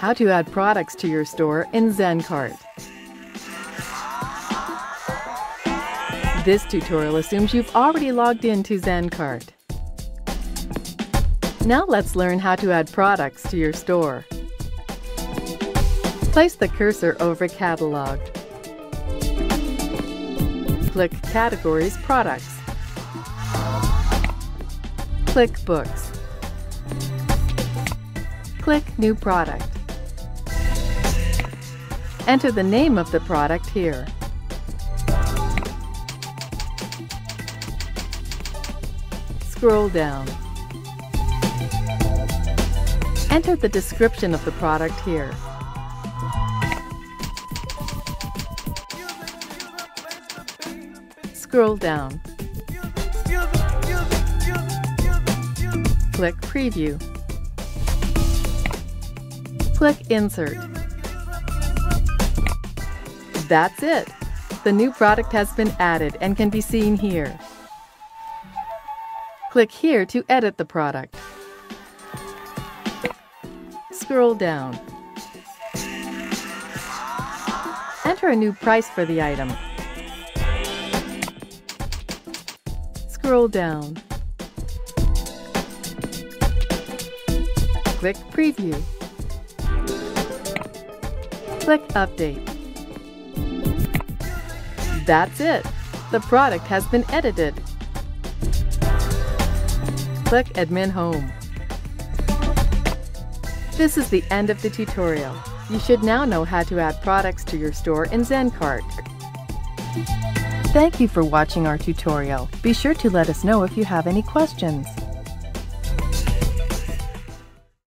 how to add products to your store in Zen Cart. This tutorial assumes you've already logged into Zen Cart. Now let's learn how to add products to your store. Place the cursor over Catalog. Click Categories Products. Click Books. Click New Product. Enter the name of the product here. Scroll down. Enter the description of the product here. Scroll down. Click Preview. Click Insert. That's it! The new product has been added and can be seen here. Click here to edit the product. Scroll down. Enter a new price for the item. Scroll down. Click Preview. Click Update. That's it! The product has been edited. Click Admin Home. This is the end of the tutorial. You should now know how to add products to your store in Zen Cart. Thank you for watching our tutorial. Be sure to let us know if you have any questions.